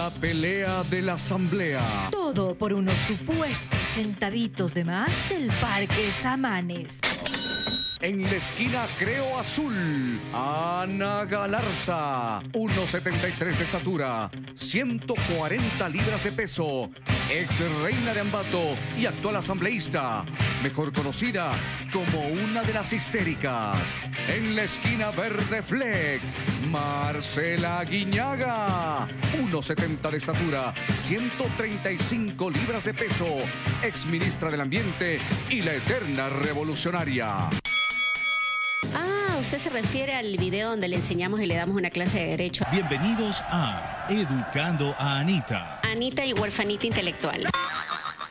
La pelea de la Asamblea. Todo por unos supuestos centavitos de más del Parque Samanes. En la esquina creo azul, Ana Galarza, 1,73 de estatura, 140 libras de peso, ex reina de Ambato y actual asambleísta, mejor conocida como una de las histéricas. En la esquina verde flex, Marcela Aguiñaga, 1,70 de estatura, 135 libras de peso, ex ministra del Ambiente y la eterna revolucionaria. Usted se refiere al video donde le enseñamos y le damos una clase de derecho. Bienvenidos a Educando a Anita. Anita y huerfanita intelectual.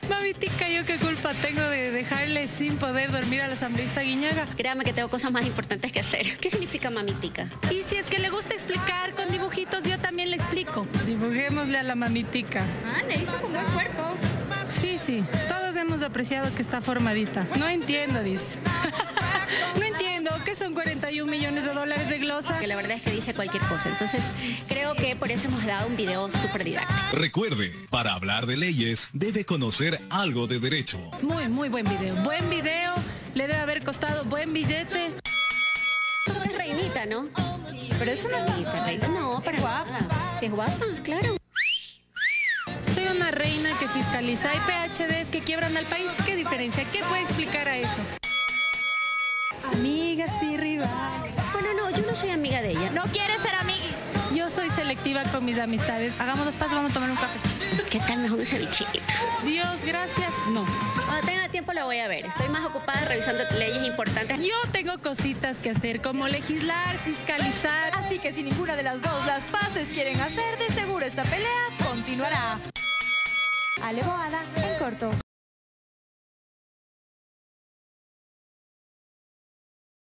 Mamitica, ¿yo qué culpa tengo de dejarle sin poder dormir a la asambleísta Aguiñaga? Créame que tengo cosas más importantes que hacer. ¿Qué significa mamitica? Y si es que le gusta explicar con dibujitos, yo también le explico. Dibujémosle a la mamitica. Ah, le hizo con buen cuerpo. Sí, sí. Todos hemos apreciado que está formadita. No entiendo, dice. No entiendo, que son $41 millones de glosa. Que la verdad es que dice cualquier cosa. Entonces, creo que por eso hemos dado un video súper didáctico. Recuerde, para hablar de leyes, debe conocer algo de derecho. Muy buen video. Buen video, le debe haber costado buen billete. Es reinita, ¿no? Pero eso no es reina. No, para guapa. Si es guapa, claro. Soy una reina que fiscaliza. Hay PhDs que quiebran al país. ¿Qué diferencia? ¿Qué puede explicar a eso? Amigas y rivales. Bueno, no, yo no soy amiga de ella. No quiere ser amiga. Yo soy selectiva con mis amistades. Hagamos los pasos, vamos a tomar un café. ¿Qué tal mejor un cevichito? Dios, gracias, no. Cuando tenga tiempo la voy a ver. Estoy más ocupada revisando leyes importantes. Yo tengo cositas que hacer, como legislar, fiscalizar. Así que si ninguna de las dos las paces quieren hacer, de seguro esta pelea continuará. Ale Boada, En Corto.